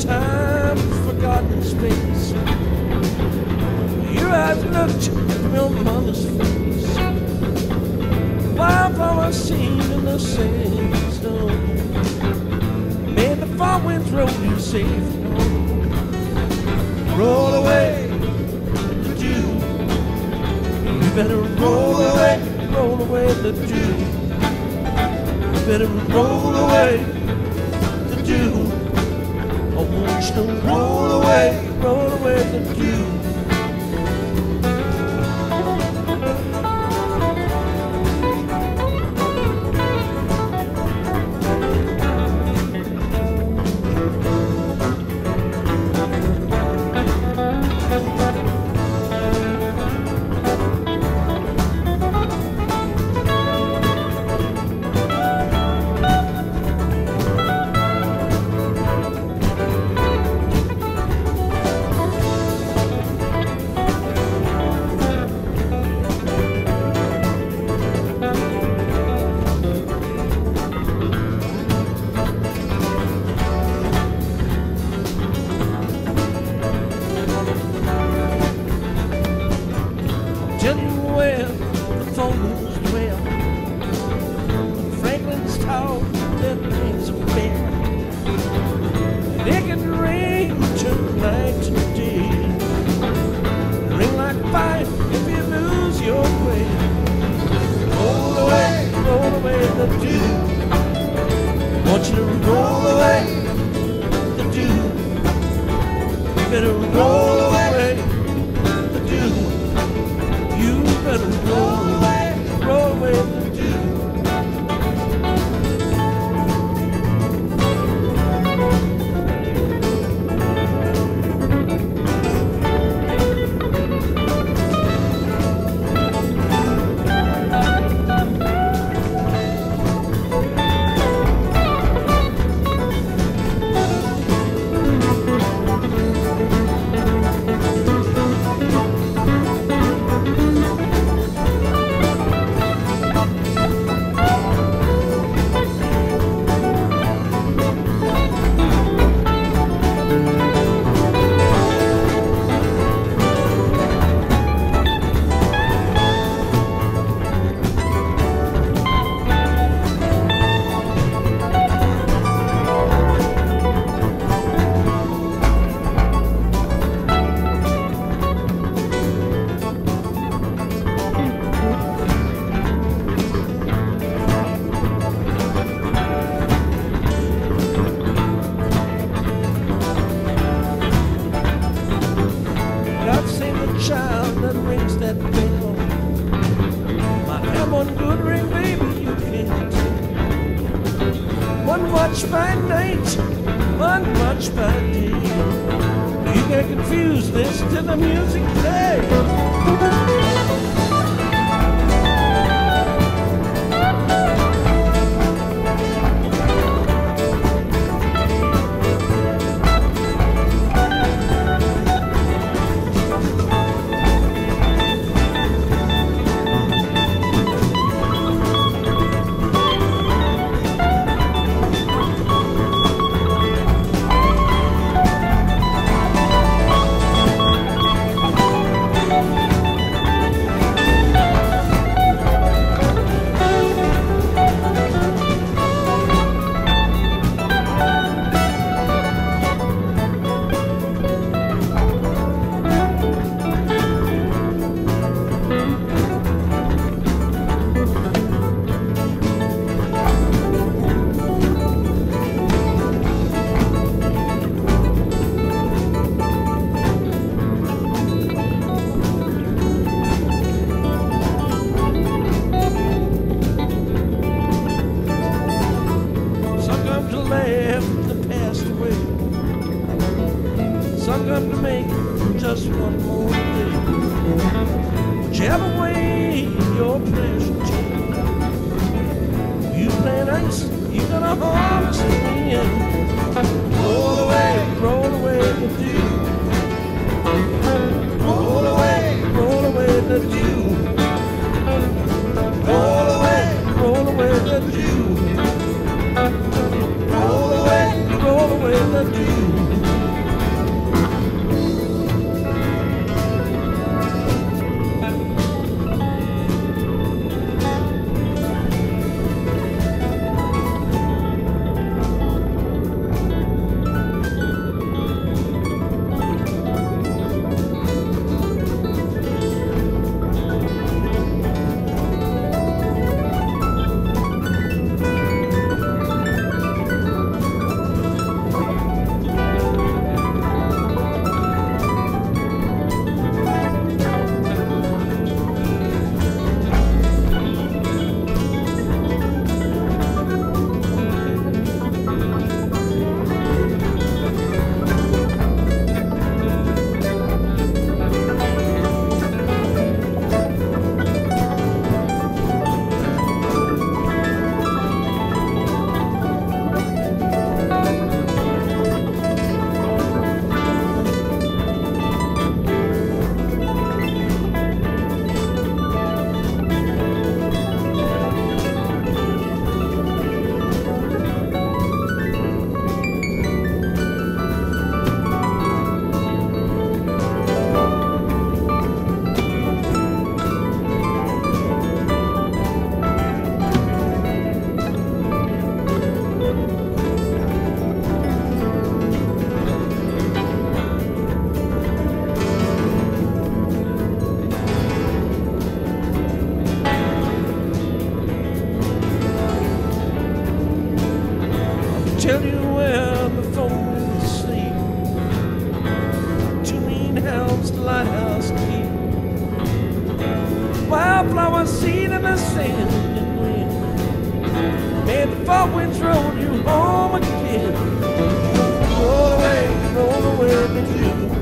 Time forgotten space. Your eyes looked in your mama's face. Wildflower seen in the sandstone. Made the far winds roll you safe home. Roll away, the dew. You better roll away the dew. You better roll away the dew. I want you to roll away the dew. Roll away the dew. One watch by night, one watch by day. You can confuse this till the music plays. Roll away, roll away with you.